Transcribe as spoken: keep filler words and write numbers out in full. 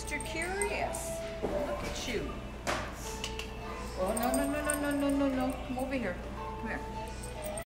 Mister Curious. Look at you. Oh, no, no, no, no, no, no, no, no. Come over here. Come here.